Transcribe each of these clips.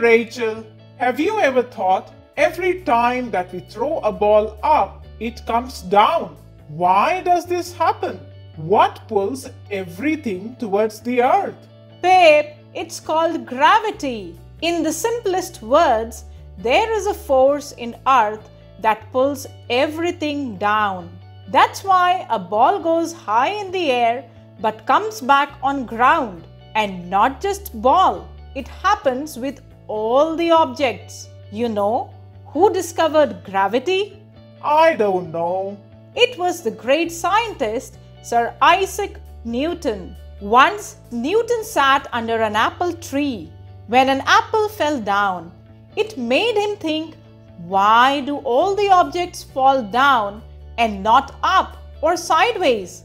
Rachel, have you ever thought every time that we throw a ball up, it comes down? Why does this happen? What pulls everything towards the earth? Babe, it's called gravity. In the simplest words, there is a force in earth that pulls everything down. That's why a ball goes high in the air but comes back on ground. And not just ball, it happens with all the objects. You know who discovered gravity? I don't know. It was the great scientist Sir Isaac Newton. Once Newton sat under an apple tree. When an apple fell down, it made him think, why do all the objects fall down and not up or sideways?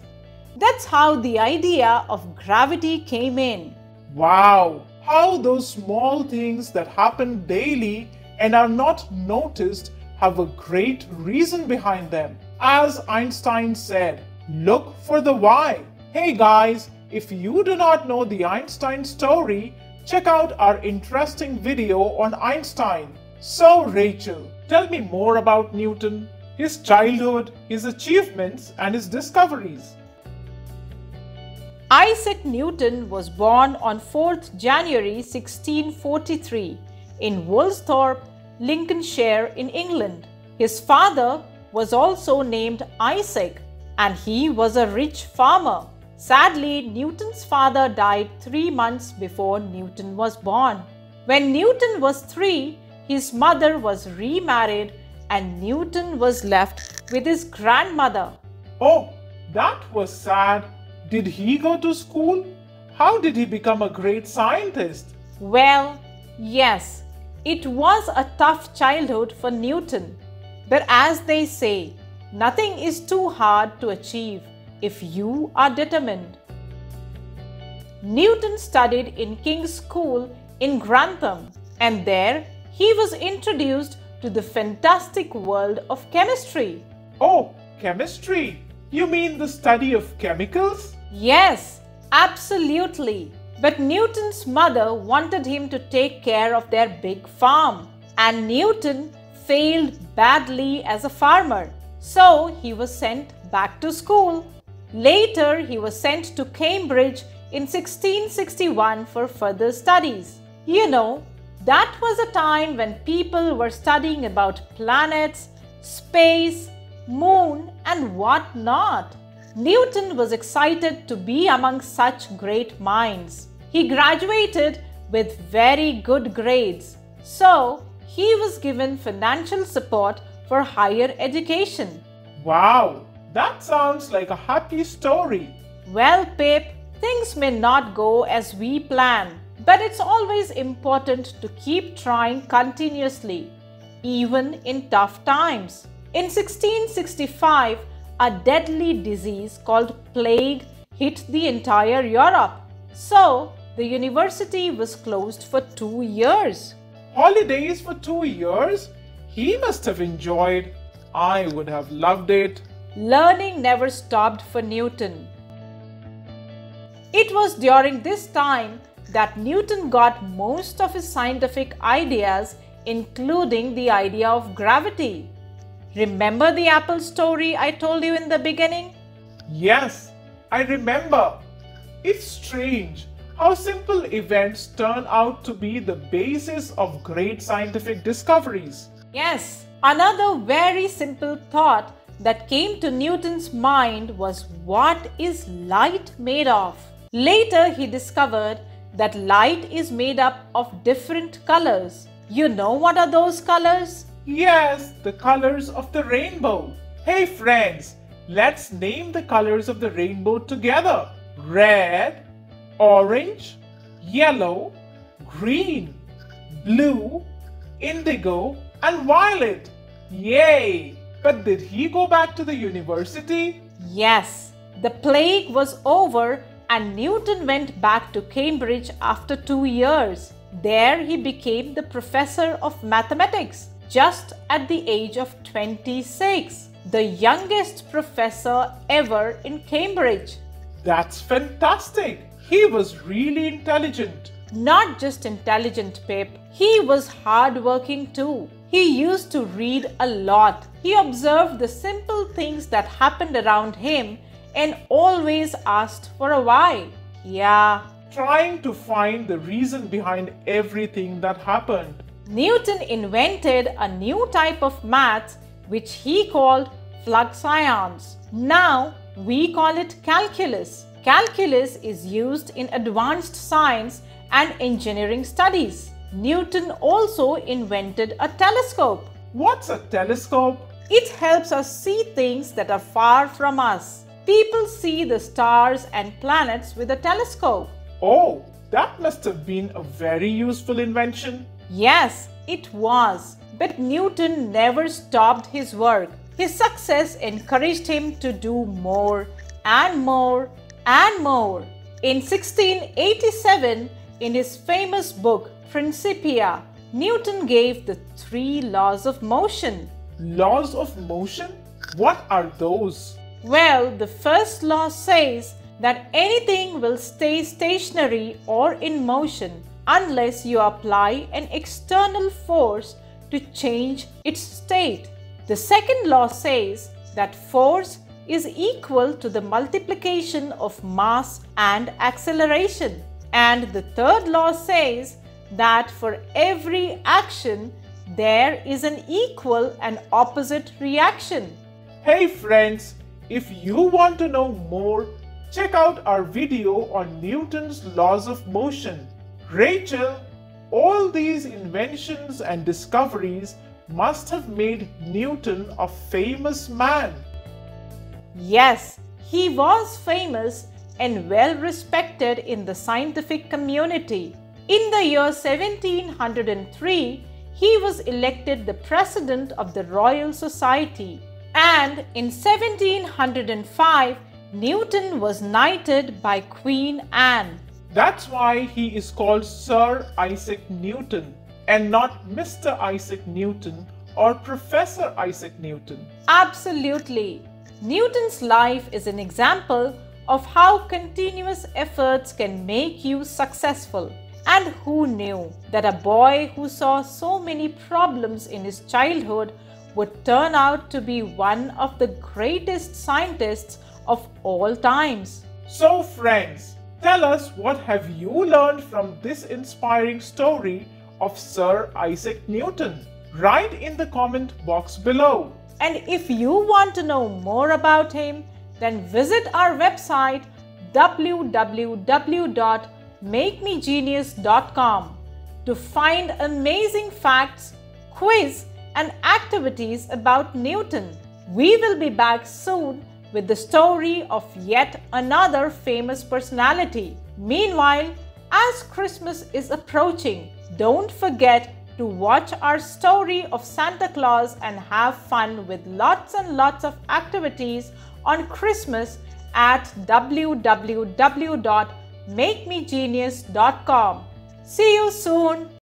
That's how the idea of gravity came in. Wow! How those small things that happen daily and are not noticed have a great reason behind them. As Einstein said, look for the why. Hey guys, if you do not know the Einstein story, check out our interesting video on Einstein. So Rachel, tell me more about Newton, his childhood, his achievements and his discoveries. Isaac Newton was born on 4th January 1643 in Woolsthorpe, Lincolnshire in England. His father was also named Isaac and he was a rich farmer. Sadly, Newton's father died 3 months before Newton was born. When Newton was 3, his mother was remarried and Newton was left with his grandmother. Oh, that was sad. Did he go to school? How did he become a great scientist? Well, yes, it was a tough childhood for Newton. But as they say, nothing is too hard to achieve if you are determined. Newton studied in King's School in Grantham, and there he was introduced to the fantastic world of chemistry. Oh, chemistry! You mean the study of chemicals? Yes, absolutely. But Newton's mother wanted him to take care of their big farm, and Newton failed badly as a farmer, so he was sent back to school. Later, he was sent to Cambridge in 1661 for further studies. You know, that was a time when people were studying about planets, space, moon and what not. Newton was excited to be among such great minds. He graduated with very good grades, so he was given financial support for higher education. Wow, that sounds like a happy story. Well, Pip, things may not go as we plan, but it's always important to keep trying continuously, even in tough times. In 1665, a deadly disease called plague hit the entire Europe. So, the university was closed for 2 years. Holidays for 2 years? He must have enjoyed. I would have loved it. Learning never stopped for Newton. It was during this time that Newton got most of his scientific ideas, including the idea of gravity. Remember the apple story I told you in the beginning? Yes, I remember. It's strange how simple events turn out to be the basis of great scientific discoveries. Yes, another very simple thought that came to Newton's mind was, what is light made of? Later he discovered that light is made up of different colors. You know what are those colors? Yes, the colors of the rainbow. Hey friends, let's name the colors of the rainbow together. Red, orange, yellow, green, blue, indigo and violet. Yay! But did he go back to the university? Yes, the plague was over and Newton went back to Cambridge after 2 years. There he became the professor of mathematics, just at the age of 26, the youngest professor ever in Cambridge. That's fantastic! He was really intelligent. Not just intelligent, Pip. He was hardworking too. He used to read a lot. He observed the simple things that happened around him and always asked for a why. Yeah. Trying to find the reason behind everything that happened. Newton invented a new type of math which he called flux ions. Now we call it calculus. Calculus is used in advanced science and engineering studies. Newton also invented a telescope. What's a telescope? It helps us see things that are far from us. People see the stars and planets with a telescope. Oh, that must have been a very useful invention. Yes, it was. But Newton never stopped his work. His success encouraged him to do more and more and more. In 1687, in his famous book Principia, Newton gave the three laws of motion. Laws of motion? What are those? Well, the first law says that anything will stay stationary or in motion unless you apply an external force to change its state. The second law says that force is equal to the multiplication of mass and acceleration. And the third law says that for every action, there is an equal and opposite reaction. Hey friends, if you want to know more, check out our video on Newton's laws of motion. Rachel, all these inventions and discoveries must have made Newton a famous man. Yes, he was famous and well respected in the scientific community. In the year 1703, he was elected the president of the Royal Society. And in 1705, Newton was knighted by Queen Anne. That's why he is called Sir Isaac Newton and not Mr. Isaac Newton or Professor Isaac Newton. Absolutely. Newton's life is an example of how continuous efforts can make you successful. And who knew that a boy who saw so many problems in his childhood would turn out to be one of the greatest scientists of all times. So friends, tell us, what have you learned from this inspiring story of Sir Isaac Newton? Write in the comment box below. And if you want to know more about him, then visit our website www.makemegenius.com to find amazing facts, quiz and activities about Newton. We will be back soon with the story of yet another famous personality. Meanwhile, as Christmas is approaching, don't forget to watch our story of Santa Claus and have fun with lots and lots of activities on Christmas at www.makemegenius.com. See you soon!